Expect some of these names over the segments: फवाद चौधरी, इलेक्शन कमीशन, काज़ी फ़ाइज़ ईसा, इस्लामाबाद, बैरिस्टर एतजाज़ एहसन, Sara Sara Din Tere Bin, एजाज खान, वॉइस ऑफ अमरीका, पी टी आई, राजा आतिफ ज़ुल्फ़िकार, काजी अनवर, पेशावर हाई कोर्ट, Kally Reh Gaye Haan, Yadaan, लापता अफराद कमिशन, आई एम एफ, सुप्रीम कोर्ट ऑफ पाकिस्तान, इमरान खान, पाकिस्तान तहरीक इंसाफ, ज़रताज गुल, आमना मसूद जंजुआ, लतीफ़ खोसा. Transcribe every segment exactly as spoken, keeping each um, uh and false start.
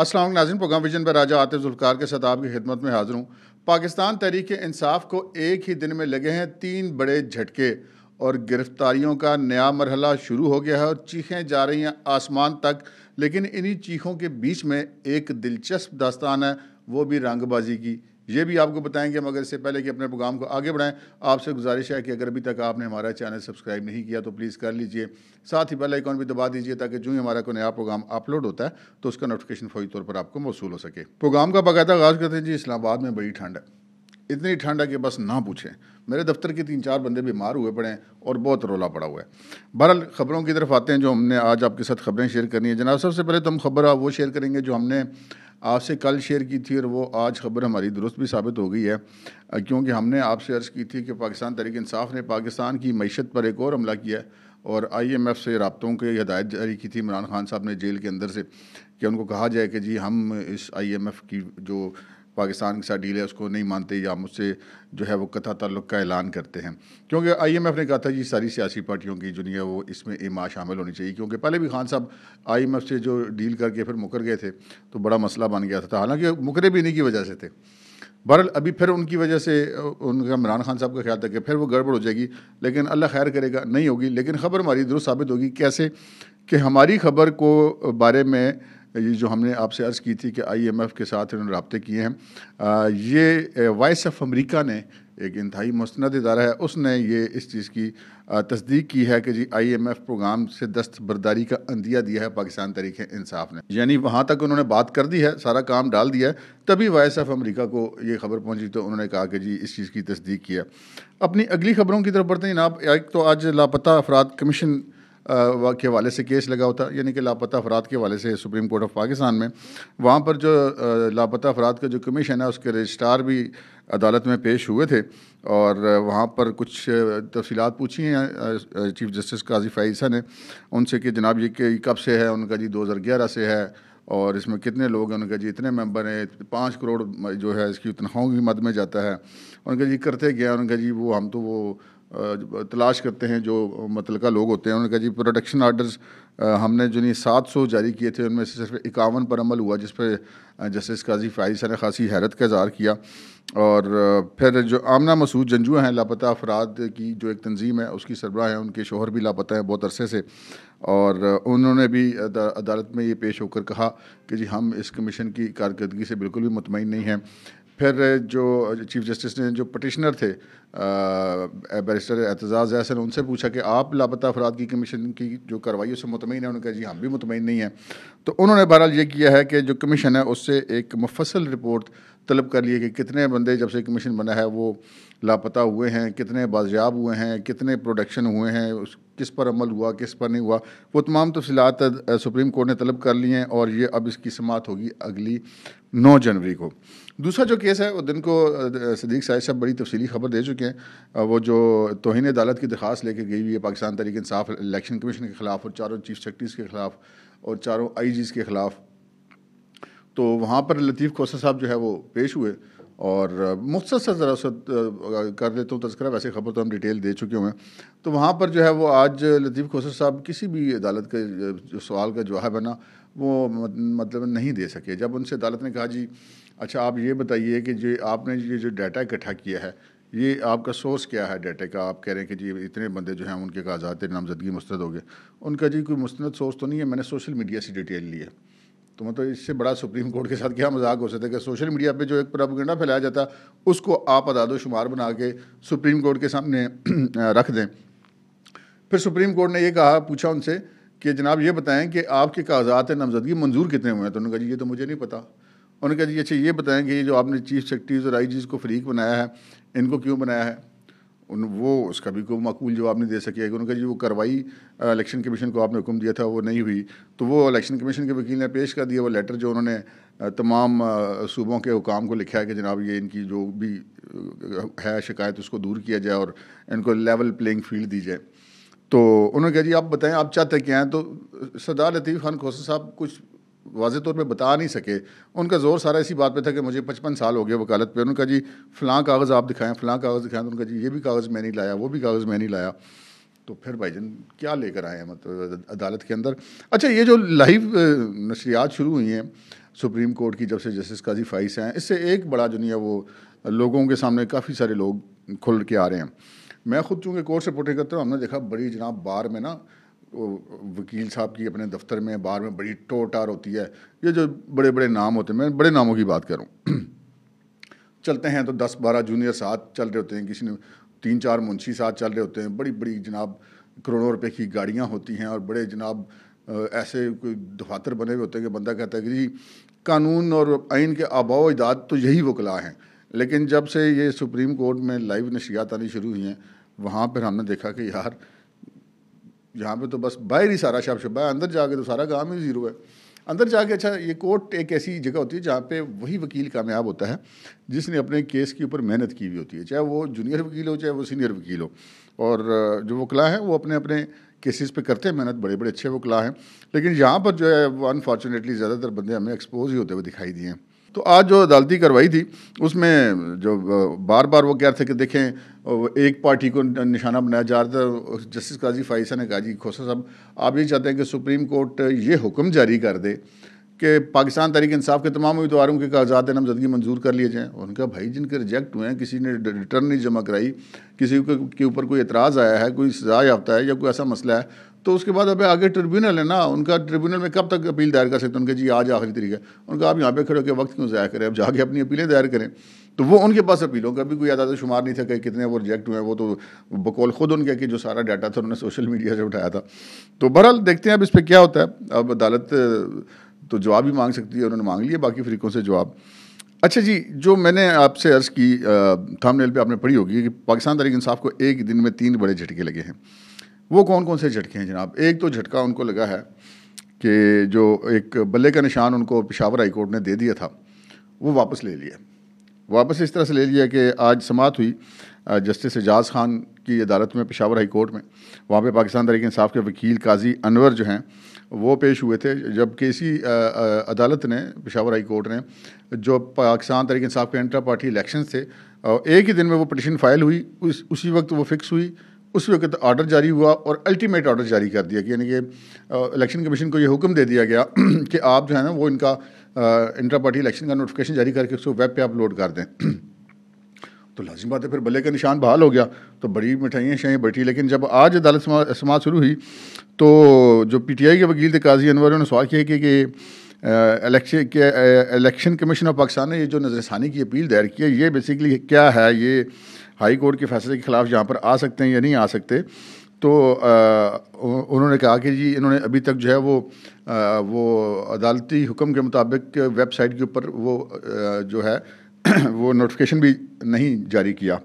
अस्सलाम वालेकुम नाज़रीन, प्रोग्राम विजन पर राजा आतिफ ज़ुल्फ़िकार के साथ आपकी खिदमत में हाज़िर हूँ। पाकिस्तान तहरीक इंसाफ को एक ही दिन में लगे हैं तीन बड़े झटके और गिरफ्तारियों का नया मरहला शुरू हो गया है और चीखें जा रही हैं आसमान तक। लेकिन इन्हीं चीखों के बीच में एक दिलचस्प दास्तान है, वो भी रंगबाजी की, ये भी आपको बताएंगे। मगर इससे पहले कि अपने प्रोग्राम को आगे बढ़ाएं, आपसे गुजारिश है कि अगर अभी तक आपने हमारा चैनल सब्सक्राइब नहीं किया तो प्लीज़ कर लीजिए, साथ ही बेल आइकॉन भी दबा दीजिए ताकि जो ही हमारा कोई नया प्रोग्राम अपलोड होता है तो उसका नोटिफिकेशन फौरी तौर पर आपको मौसूल हो सके। प्रोग्राम का बाकायदा आगाज़ करते हैं। जी, इस्लामाबाद में बड़ी ठंड है, इतनी ठंड है कि बस ना पूछें। मेरे दफ्तर के तीन चार बंदे बीमार हुए पड़े हैं और बहुत रोला पड़ा हुआ है। बहरहाल, खबरों की तरफ आते हैं जो हमने आज आपके साथ खबरें शेयर करनी है। जनाब, सबसे पहले तो हम खबर वो शेयर करेंगे जो हमने आपसे कल शेयर की थी और वो आज खबर हमारी दुरुस्त भी साबित हो गई है, क्योंकि हमने आपसे अर्ज़ की थी कि पाकिस्तान तहरीक इंसाफ ने पाकिस्तान की मैशत पर एक और हमला किया है और आई एम एफ से राब्तों की हिदायत जारी की थी इमरान खान साहब ने जेल के अंदर से कि उनको कहा जाए कि जी हम इस आई एम एफ की जो पाकिस्तान के साथ डील है उसको नहीं मानते या मुझसे जो है वो कतई ताल्लुक़ का ऐलान करते हैं, क्योंकि आई एम एफ ने कहा था कि सारी सियासी पार्टियों की जो नहीं है वो इसमें एमा शामिल होनी चाहिए, क्योंकि पहले भी खान साहब आई एम एफ से जो डील करके फिर मुकर गए थे तो बड़ा मसला बन गया था, हालांकि मुकरे भी इन्हीं की वजह से थे। बहरहाल, अभी फिर उनकी वजह से उनका इमरान खान साहब का ख्याल था कि फिर वो गड़बड़ हो जाएगी, लेकिन अल्लाह खैर करेगा, नहीं होगी। लेकिन खबर हमारी दुरुस्त साबित होगी। कैसे? कि हमारी खबर को बारे में ये जो हमने आपसे अर्ज़ की थी कि आई एम एफ के साथ इन्होंने रबते किए हैं, ये वॉइस ऑफ अमरीका ने, एक इंतहाई मुस्तनद इदारा है, उसने ये इस चीज़ की तस्दीक की है कि जी आई एम एफ प्रोग्राम से दस्तबरदारी का अंदिया दिया है पाकिस्तान तहरीक इंसाफ ने। यानी वहाँ तक उन्होंने बात कर दी है, सारा काम डाल दिया है, तभी वॉइस ऑफ अमरीका को ये खबर पहुँची तो उन्होंने कहा कि जी इस चीज़ की तस्दीक की है। अपनी अगली खबरों की तरफ बढ़ते हैं। आप एक तो आज लापता अफराद कमिशन के हवाले से केस लगा होता, यानी कि लापता अफराद के हवाले से सुप्रीम कोर्ट ऑफ पाकिस्तान में, वहाँ पर जो लापता अफराद का जो कमीशन है उसके रजिस्ट्रार भी अदालत में पेश हुए थे और वहाँ पर कुछ तफसीलात पूछी हैं चीफ जस्टिस काज़ी फ़ाइज़ ईसा ने उनसे कि जनाब ये कि कब से है, उनका जी दो हज़ार ग्यारह से है और इसमें कितने लोग हैं, उनका जी इतने मेंबर हैं, पाँच करोड़ जो है इसकी तनख्वाहों की मद में जाता है, उनका जी करते गया, उनका जी वो हम तो वो तलाश करते हैं जो मुतलका लोग होते हैं, उनका जी प्रोटेक्शन आर्डर्स हमने जो नहीं सात सौ जारी किए थे, उनमें से सिर्फ इक्यावन पर अमल हुआ, जिस पर जस्टिस काज़ी फ़ाइज़ ईसा ने खासी हैरत का इज़हार किया। और फिर जो आमना मसूद जंजुआ हैं, लापता अफराद की जो एक तंजीम है उसकी सरबराह है, उनके शोहर भी लापता हैं बहुत अरसे से, और उन्होंने भी अदालत में ये पेश होकर कहा कि जी हम इस कमीशन की कारकर्दगी से बिल्कुल भी मुतमईन नहीं हैं। फिर जो चीफ़ जस्टिस ने जो पटिशनर थे बैरिस्टर एतजाज़ एहसन, उनसे पूछा कि आप लापता अफराद की कमीशन की जो कार्रवाई उससे मुतमईन है, उनका जी हम भी मुतमईन नहीं हैं। तो उन्होंने बहरहाल ये किया है कि जो कमीशन है उससे एक मुफस्सल रिपोर्ट तलब कर लिए कि कितने बंदे जब से कमीशन बना है वो लापता हुए हैं, कितने बाजियाब हुए हैं, कितने प्रोडक्शन हुए हैं, उस किस पर अमल हुआ, किस पर नहीं हुआ, वो तमाम तफसीलात सुप्रीम कोर्ट ने तलब कर लिए हैं और ये अब इसकी समाअत होगी अगली नौ जनवरी को। दूसरा जो केस है वो दिन को सदीक साहिब साहब बड़ी तफसीली खबर दे चुके हैं, वो जो तोहीन अदालत की दरख्वास्त लेके गई हुई है पाकिस्तान तहरीक इंसाफ इलेक्शन कमीशन के ख़िलाफ़ और चारों चीफ सेक्रेटरीज़ के ख़िलाफ़ और चारों आई जीज़ के ख़िलाफ़, तो वहाँ पर लतीफ़ खोसा साहब जो है वो पेश हुए। और मुख्तसर ज़रा सा कर देता हूँ तज़किरा, वैसे खबर तो हम डिटेल दे चुके हुए हैं। तो वहाँ पर जो है वो आज लतीफ़ खोसा साहब किसी भी अदालत के जो सवाल का जवाब है ना वो मतलब नहीं दे सके। जब उनसे अदालत ने कहा जी अच्छा आप ये बताइए कि जी आपने ये जो डाटा इकट्ठा किया है ये आपका सोर्स क्या है डाटा का, आप कह रहे हैं कि जी इतने बंदे जो हैं उनके कागजात नामजदगी मुस्तरद हो गए, उनका जी कोई मुस्तनद सोर्स तो नहीं है, मैंने सोशल मीडिया से डिटेल ली है। तो मतलब इससे बड़ा सुप्रीम कोर्ट के साथ क्या मजाक हो सकता है कि सोशल मीडिया पे जो एक प्रोपेगेंडा फैलाया जाता उसको आप अदादो शुमार बना के सुप्रीम कोर्ट के सामने रख दें। फिर सुप्रीम कोर्ट ने ये कहा, पूछा उनसे कि जनाब ये बताएं कि आपके कागजात नामजदगी मंजूर कितने हुए हैं, तो उन्होंने कहा जी ये तो मुझे नहीं पता। उन्होंने कहा जी अच्छा ये बताएं कि ये जो आपने चीफ सेक्रेटरीज़ और आई जीज़ को फरीक बनाया है इनको क्यों बनाया है, उन वो उसका भी कोई माकूल जवाब नहीं दे सके। उनका जी वो कार्रवाई इलेक्शन कमीशन को आपने हुक्म दिया था वो नहीं हुई, तो वो इलेक्शन कमीशन के वकील ने पेश कर दिया वो लेटर जो उन्होंने तमाम सूबों के हुकाम को लिखा है कि जनाब ये इनकी जो भी है शिकायत उसको दूर किया जाए और इनको लेवल प्लेइंग फील्ड दी जाए। तो उन्होंने कहा जी आप बताएं आप चाहते क्या हैं, तो सरदार लतीफ़ खान खोसा साहब कुछ वाज़े तौर पे बता नहीं सके। उनका ज़ोर सारा इसी बात पे था कि मुझे पचपन साल हो गए वकालत पे, उनका जी फ़लाँ कागज़ आप दिखाएं फ़लाँ कागज़ दिखाएं, तो उनका जी ये भी कागज़ मैं नहीं लाया वो भी कागज़ मैं नहीं लाया। तो फिर भाईजान क्या लेकर आए हैं मतलब अदालत के अंदर। अच्छा ये जो लाइव नशरियात शुरू हुई हैं सुप्रीम कोर्ट की जब से जस्टिस काज़ी फ़ाइज़ हैं, इससे एक बड़ा जो है वो लोगों के सामने काफ़ी सारे लोग खुल के आ रहे हैं। मैं खुद चूँकि कोर्ट से पोटे करता हूँ, हमने देखा बड़ी जनाब बार में ना वकील साहब की अपने दफ्तर में बार में बड़ी टोटार होती है। ये जो बड़े बड़े नाम होते हैं, मैं बड़े नामों की बात करूँ, चलते हैं तो दस बारह जूनियर साथ चल रहे होते हैं, किसी ने तीन चार मुंशी साथ चल रहे होते हैं, बड़ी बड़ी जनाब करोड़ों रुपए की गाड़ियाँ होती हैं और बड़े जनाब ऐसे कोई दफातर बने हुए होते हैं कि बंदा कहता है कि जी कानून और आइन के आबाओ इजाद तो यही वकला हैं। लेकिन जब से ये सुप्रीम कोर्ट में लाइव नशियात आनी शुरू हुई हैं, वहाँ पर हमने देखा कि यार यहाँ पे तो बस बाहर ही सारा शब शुबा है, अंदर जाके तो सारा काम ही ज़ीरो है। अंदर जाके अच्छा, ये कोर्ट एक ऐसी जगह होती है जहाँ पे वही वकील कामयाब होता है जिसने अपने केस के ऊपर मेहनत की हुई होती है, चाहे वो जूनियर वकील हो चाहे वो सीनियर वकील हो। और जो वकला हैं वो अपने अपने केसेस पे करते हैं मेहनत, बड़े बड़े अच्छे वकला हैं। लेकिन यहाँ पर जो है वो अनफॉर्चुनेटली ज़्यादातर बंदे हमें एक्सपोज ही होते हुए दिखाई दिए हैं। तो आज जो अदालती कार्रवाई थी उसमें जो बार बार वो कह रहे थे कि देखें एक पार्टी को निशाना बनाया जा रहा था, जस्टिस काज़ी फ़ाइज़ ईसा ने काजी खोसा साहब आप ये चाहते हैं कि सुप्रीम कोर्ट ये हुक्म जारी कर दे कि पाकिस्तान तहरीक इंसाफ के तमाम उम्मीदवारों के कागजात नामजदगी मंजूर कर लिए जाएँ। उनका भाई जिनके रिजेक्ट हुए हैं, किसी ने रिटर्न नहीं जमा कराई, किसी के ऊपर कोई एतराज़ आया है, कोई सजा याफ्ता है या कोई ऐसा मसला है, तो उसके बाद अब आगे ट्रिब्यूनल है ना, उनका ट्रिब्यूनल में कब तक अपील दायर कर सकते हैं। उनके जी आज आखिरी तरीका है, उनका आप यहाँ पे खड़े होकर वक्त क्यों ज़ाया करें, अब जाके अपनी अपीलें दायर करें। तो वो उनके पास अपीलों का भी कोई आदाद शुमार नहीं था कि कितने वो रिजेक्ट हुए हैं, वो तो बकौल ख़ुद उनके कि जो सारा डाटा था उन्होंने सोशल मीडिया से उठाया था। तो बहरहाल देखते हैं अब इस पर क्या होता है। अब अदालत तो जवाब ही मांग सकती है, उन्होंने मांग लिया बाकी फरीकों से जवाब। अच्छा जी, जो मैंने आपसे अर्ज़ की थंबनेल पे आपने पढ़ी होगी कि पाकिस्तान तहरीक इंसाफ को एक दिन में तीन बड़े झटके लगे हैं। वो कौन कौन से झटके हैं जनाब? एक तो झटका उनको लगा है कि जो एक बल्ले का निशान उनको पेशावर हाई कोर्ट ने दे दिया था वो वापस ले लिया, वापस इस तरह से ले लिया कि आज समाअत हुई जस्टिस एजाज खान की अदालत में पेशावर हाई कोर्ट में। वहाँ पे पाकिस्तान तहरीक इंसाफ के वकील काजी अनवर जो हैं वो पेश हुए थे, जबकि इसी अदालत ने पेशावर हाई कोर्ट ने जो पाकिस्तान तहरीक इंसाफ के इंट्रा पार्टी इलेक्शन थे एक ही दिन में वो पटिशन फ़ाइल हुई, उस उसी वक्त वो फिक्स हुई, उस वक्त ऑर्डर जारी हुआ और अल्टीमेट ऑर्डर जारी कर दिया कि यानी कि इलेक्शन कमीशन को ये हुक्म दे दिया गया कि आप जो है ना वो इनका इंट्रा पार्टी इलेक्शन का नोटिफिकेशन जारी करके उसको वेब पे अपलोड कर दें। तो लाजिम बात है फिर बल्ले का निशान बहाल हो गया, तो बड़ी मिठाइयाँ शाही बैठी। लेकिन जब आज अदालत समाअत शुरू हुई तो जो पी टी आई के वकील थे काजी अनवर, उन्होंने सवाल किया कि इलेक्शन के इलेक्शन कमीशन ऑफ पाकिस्तान ने ये जो नज़रसानी की अपील दायर की है ये बेसिकली क्या है, ये हाई कोर्ट के फैसले के ख़िलाफ़ यहाँ पर आ सकते हैं या नहीं आ सकते। तो आ, उन्होंने कहा कि जी इन्होंने अभी तक जो है वो आ, वो अदालती हुक्म के मुताबिक वेबसाइट के ऊपर वो आ, जो है वो नोटिफिकेशन भी नहीं जारी किया,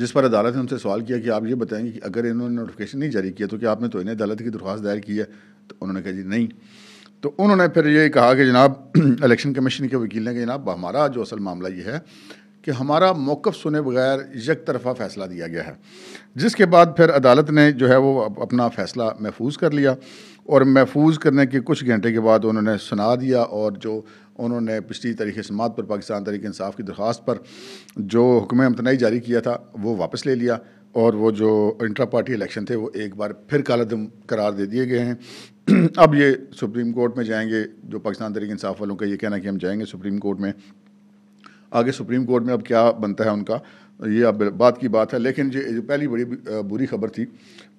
जिस पर अदालत ने उनसे सवाल किया कि आप ये बताएंगे कि अगर इन्होंने नोटिफिकेशन नहीं जारी किया तो क्या आपने तो इन्हें अदालत की दरख्वास्त दायर की है? तो उन्होंने कहा जी नहीं। तो उन्होंने फिर ये कहा कि जनाब इलेक्शन कमीशन के वकील ने कहा जनाब हमारा जो असल मामला ये है कि हमारा मौक़िफ़ सुने बगैर एक तरफ़ा फ़ैसला दिया गया है, जिसके बाद फिर अदालत ने जो है वो अपना फ़ैसला महफूज कर लिया और महफूज करने के कुछ घंटे के बाद उन्होंने सुना दिया। और जो उन्होंने पिछली तारीख़ समाअत पर पाकिस्तान तहरीक इंसाफ की दरख्वास्त पर जो हुक्म इम्तनाई जारी किया था वो वापस ले लिया और वो जो इंट्रा पार्टी इलेक्शन थे वो एक बार फिर कालेधम करार दे दिए गए हैं। अब ये सुप्रीम कोर्ट में जाएंगे, जो पाकिस्तान तहरीक इंसाफ वालों का ये कहना कि हम जाएंगे सुप्रीम कोर्ट में। आगे सुप्रीम कोर्ट में अब क्या बनता है उनका ये अब बात की बात है। लेकिन जो पहली बड़ी बुरी खबर थी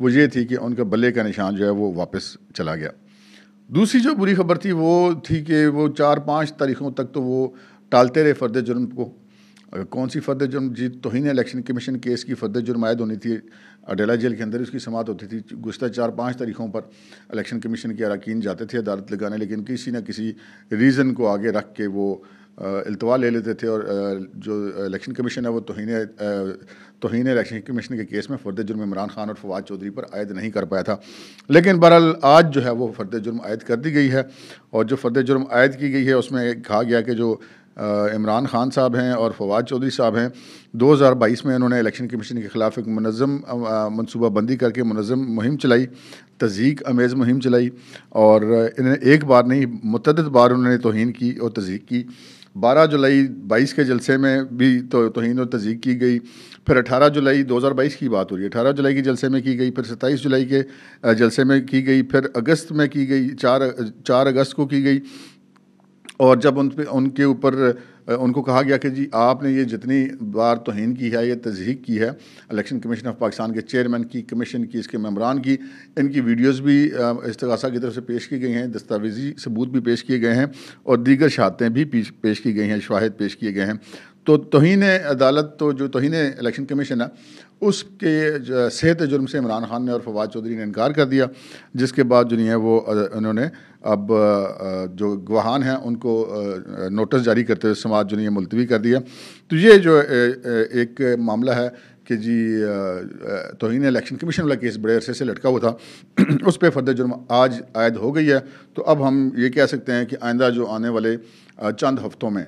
वो ये थी कि उनका बल्ले का निशान जो है वो वापस चला गया। दूसरी जो बुरी खबर थी वो थी कि वो चार पाँच तारीखों तक तो वो टालते रहे फ़र्द जुर्म को। कौन सी फ़र्द जुर्म? जी तोहीन इलेक्शन कमीशन केस की फ़र्द जुर्म आयद होनी थी, अडेला जेल के अंदर उसकी समाअत होती थी। गुज़श्ता चार पाँच तारीखों पर इलेक्शन कमीशन के अरकान जाते थे अदालत लगाने, लेकिन किसी न किसी रीज़न को आगे रख के वो इल्तवा ले लेते थे और जो इलेक्शन कमीशन है वो तोहीन तोहीन इलेक्शन कमीशन के केस में फ़र्द जुर्म इमरान खान और फवाद चौधरी पर आयद नहीं कर पाया था। लेकिन बहरहाल आज जो है वो फ़र्द जुर्म आयद कर दी गई है और जो फ़र्द जुर्म आयद की गई है उसमें कहा गया कि जो इमरान खान साहब हैं और फवाद चौधरी साहब हैं दो हज़ार बाईस में उन्होंने इलेक्शन कमीशन के ख़िलाफ़ एक मुनज़म मनसूबा बंदी करके मुनज़म मुहिम चलाई, तज़ीक अमेज़ मुहिम चलाई और इन्हें एक बार नहीं मुतअद्दिद बार उन्होंने तौहीन की और तज़ीक की। बारह जुलाई बाईस के जलसे में भी तो तौहीन और तज़ीक की गई। फिर अठारह जुलाई दो हज़ार बाईस की बात हो रही है, अठारह जुलाई के जलसे में की गई, फिर सत्ताईस जुलाई के जलसे में की गई, फिर अगस्त में की गई, चार चार अगस्त को की गई, और जब उन पर उनके ऊपर उनको कहा गया कि जी आपने ये जितनी बार तौहीन की है, ये तज़हीक की है इलेक्शन कमीशन ऑफ पाकिस्तान के चेयरमैन की, कमीशन की, इसके मेम्बरान की, इनकी वीडियोस भी इस्तग़ासा की तरफ से पेश की गई हैं, दस्तावेजी सबूत भी पेश किए गए हैं और दीगर शहादतें भी पेश की गई हैं, शवाहिद पेश किए गए हैं। तो तौहीन अदालत, तो जो तौहीन इलेक्शन कमीशन है, उसके सेहत जुर्म से इमरान खान ने और फवाद चौधरी ने इनकार कर दिया, जिसके बाद जो नहीं है वो उन्होंने अब जो गवाहान हैं उनको नोटिस जारी करते हुए समाज जो नहीं है मुलतवी कर दिया। तो ये जो एक मामला है कि जी तौहीन इलेक्शन कमीशन वाला केस बड़े अरसे से लटका हुआ था, उस पर फर्द जुर्म आज आयद हो गई है। तो अब हम ये कह सकते हैं कि आइंदा जो आने वाले चंद हफ्तों में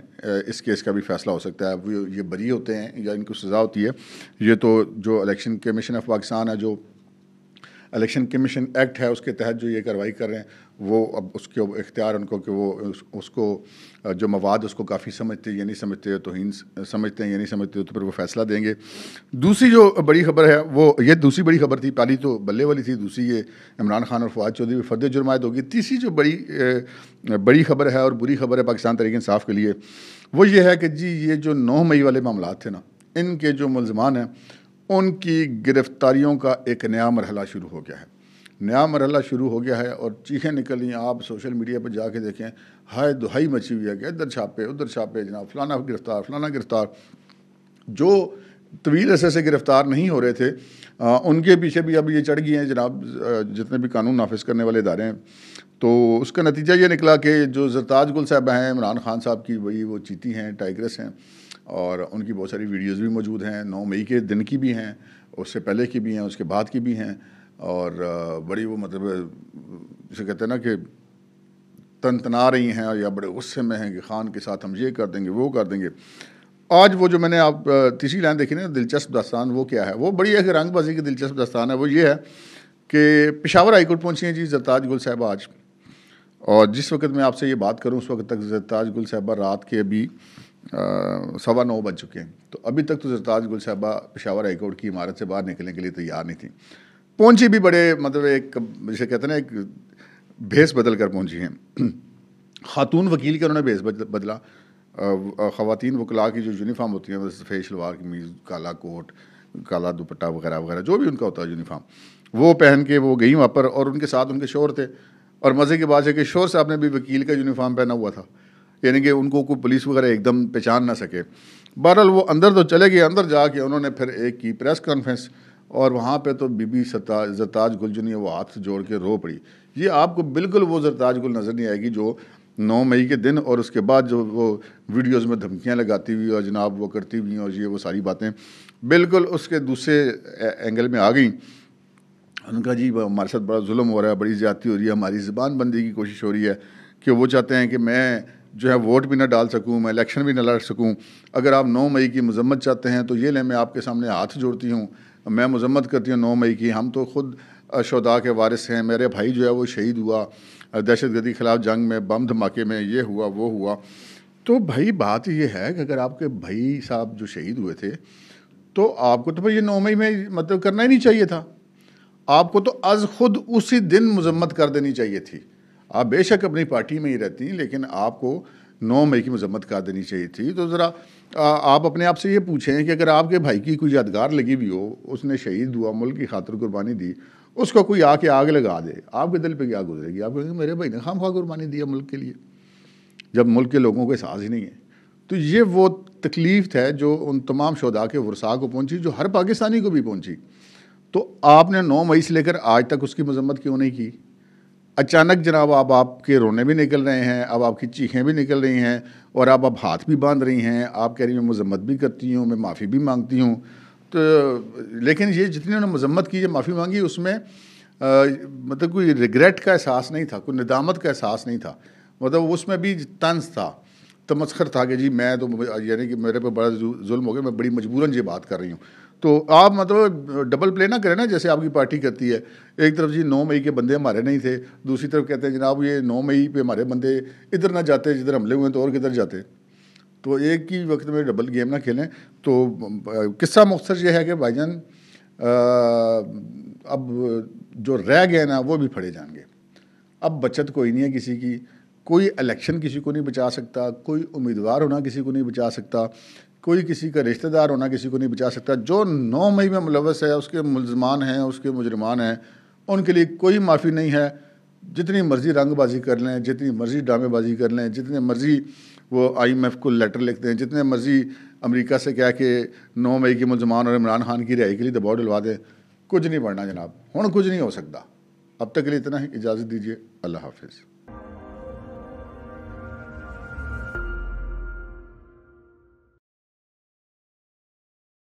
इस केस का भी फैसला हो सकता है, वो ये बरी होते हैं या इनको सज़ा होती है। ये तो जो इलेक्शन कमीशन ऑफ पाकिस्तान है, जो इलेक्शन कमीशन एक्ट है, उसके तहत जो ये कार्रवाई कर रहे हैं, वो अब उसके इख्तियार उनको कि वो उस, उसको जो मवाद उसको काफ़ी समझते या नहीं समझते, तौहीन समझते हैं या नहीं समझते, तो फिर वो फैसला देंगे। दूसरी जो बड़ी खबर है वो ये दूसरी बड़ी खबर थी, पहली तो बल्ले वाली थी, दूसरी ये इमरान खान और फवाद चौधरी भी फर्द जुर्मायत होगी। तीसरी जो बड़ी बड़ी खबर है और बुरी खबर है पाकिस्तान तहरीक इंसाफ के लिए, वो ये है कि जी ये जो नौ मई वाले मामला थे ना, इनके जो मुलजमान हैं उनकी गिरफ़्तारियों का एक नया मरहला शुरू हो गया है, नया मरहला शुरू हो गया है और चीखें निकल रही हैं। आप सोशल मीडिया पर जाके देखें, हाय दुहाई मची हुई है कि इधर छापे उधर छापे, जनाब फलाना गिरफ़्तार फलाना गिरफ़्तार। जो तवील अरसे से गिरफ़्तार नहीं हो रहे थे आ, उनके पीछे भी अब ये चढ़ गए हैं जनाब जितने भी कानून नाफिज करने वाले इदारे हैं। तो उसका नतीजा ये निकला कि जो ज़रताज गुल साहब हैं, इमरान खान साहब की वही वो चीती हैं, टाइग्रेस हैं, और उनकी बहुत सारी वीडियोस भी मौजूद हैं, नौ मई के दिन की भी हैं, उससे पहले की भी हैं, उसके बाद की भी हैं, और बड़ी वो मतलब जिसे कहते हैं ना कि तनतना रही हैं या बड़े गुस्से में हैं कि खान के साथ हम ये कर देंगे वो कर देंगे। आज वो जो मैंने आप तीसरी लाइन देखी ना, दिलचस्प दास्तान, वो क्या है, वो बड़ी एक रंगबाजी की दिलचस्प दास्तान है। वो ये है कि पेशावर हाई कोर्ट पहुँची हैं जी ज़रताज गुल साहब आज, और जिस वक्त मैं आपसे ये बात करूँ उस वक्त तक ज़रताज गुल साहब रात के अभी सवा नौ बज चुके हैं। तो अभी तक तो ज़रताज गुल साहबा पेशावर हाई कोर्ट की इमारत से बाहर निकलने के लिए तैयार नहीं थी। पहुंची भी बड़े मतलब एक जिसे कहते हैं ना एक भेस बदल कर पहुंची हैं। खातून वकील का उन्होंने भेस बदला, ख़वातीन वकला की जो यूनिफाम होती है, सफ़ेद शलवार कमीज़, काला कोट, काला दुपट्टा वगैरह वगैरह जो भी उनका होता है यूनिफाम, वो पहन के वो गई वहाँ पर, और उनके साथ उनके शोहर थे। और मज़े की बात है कि शोहर साहब ने भी वकील का यूनिफाम पहना हुआ था, यानी कि उनको कोई पुलिस वगैरह एकदम पहचान ना सके। बहरहाल वो अंदर तो चले गए, अंदर जाके उन्होंने फिर एक की प्रेस कॉन्फ्रेंस, और वहाँ पे तो बीबी ज़रताज गुल जो नहीं है वो हाथ जोड़ के रो पड़ी। ये आपको बिल्कुल वो ज़रताज गुल नज़र नहीं आएगी जो नौ मई के दिन और उसके बाद जो वो वीडियोस में धमकियाँ लगाती हुई और जनाब वो करती हुई और ये वो सारी बातें बिल्कुल उसके दूसरे एंगल में आ गई। उनका जी हमारे साथ बड़ा जुल्म हो रहा है, बड़ी ज़्यादती हो रही है, हमारी ज़बान बंदी की कोशिश हो रही है कि वो चाहते हैं कि मैं जो है वोट भी ना डाल सकूं, मैं इलेक्शन भी ना लड़ सकूं। अगर आप नौ मई की मजम्मत चाहते हैं तो ये लें, मैं आपके सामने हाथ जोड़ती हूं, मैं मजम्मत करती हूं नौ मई की। हम तो ख़ुद शहदा के वारिस हैं, मेरे भाई जो है वो शहीद हुआ दहशतगर्दी के ख़िलाफ़ जंग में, बम धमाके में, ये हुआ वो हुआ। तो भाई बात ये है कि अगर आपके भाई साहब जो शहीद हुए थे तो आपको तो भाई ये नौ मई में मतलब करना ही नहीं चाहिए था, आपको तो आज ख़ुद उसी दिन मजम्मत कर देनी चाहिए थी। आप बेशक अपनी पार्टी में ही रहती हैं, लेकिन आपको नौ मई की मजम्मत कर देनी चाहिए थी। तो ज़रा आप अपने आप से ये पूछें कि अगर आपके भाई की कोई यादगार लगी हुई हो, उसने शहीद हुआ, मुल्क की खातिर कुर्बानी दी, उसको कोई आके आग लगा दे, आपके दिल पे क्या गुजरेगी? आप कहेंगे मेरे भाई ने खामखा कुर्बानी दी है मुल्क के लिए, जब मुल्क के लोगों को एहसास ही नहीं है। तो ये वो तकलीफ़ है जो उन तमाम शहदा के वरसा को पहुँची, जो हर पाकिस्तानी को भी पहुँची। तो आपने नौ मई से लेकर आज तक उसकी मजम्मत क्यों नहीं की? अचानक जनाब अब आपके रोने भी निकल रहे हैं, अब आपकी चीखें भी निकल रही हैं, और अब आप हाथ भी बांध रही हैं, आप कह रही हैं मैं मजम्मत भी करती हूँ, मैं माफ़ी भी मांगती हूँ। तो लेकिन ये जितनी उन्होंने मजम्मत की, ये माफ़ी मांगी, उसमें आ, मतलब कोई रिग्रेट का एहसास नहीं था, कोई निदामत का एहसास नहीं था, मतलब उसमें भी तंज था, तमस्खर था कि जी मैं तो यानी कि मेरे पर बड़ा जुल्म हो गया, मैं बड़ी मजबूरन ये बात कर रही हूँ। तो आप मतलब डबल प्ले ना करें ना, जैसे आपकी पार्टी करती है, एक तरफ जी नौ मई के बंदे हमारे नहीं थे, दूसरी तरफ कहते हैं जनाब ये नौ मई पे हमारे बंदे इधर ना जाते जिधर हमले हुए तो और किधर जाते। तो एक ही वक्त में डबल गेम ना खेलें। तो किस्सा मुख्तसर ये है कि भाईजान अब जो रह गए ना वो भी फड़े जाएंगे, अब बचत कोई नहीं है किसी की, कोई इलेक्शन किसी को नहीं बचा सकता, कोई उम्मीदवार होना किसी को नहीं बचा सकता, कोई किसी का रिश्तेदार होना किसी को नहीं बचा सकता। जो नौ मई में मुलवस है, उसके मुलजमान हैं, उसके मुजरमान हैं, उनके लिए कोई माफ़ी नहीं है। जितनी मर्ज़ी रंगबाजी कर लें, जितनी मर्ज़ी ड्रामेबाजी कर लें, जितने मर्ज़ी वो आई एम एफ को लेटर लिखते हैं, जितने मर्ज़ी अमेरिका से कह के नौ मई के मुलजमान और इमरान खान की रिहाई के लिए दबाव डलवा दें, कुछ नहीं बढ़ना जनाब। हुण कुछ नहीं हो सकता। अब तक के लिए इतना ही, इजाज़त दीजिए, अल्लाह हाफिज़।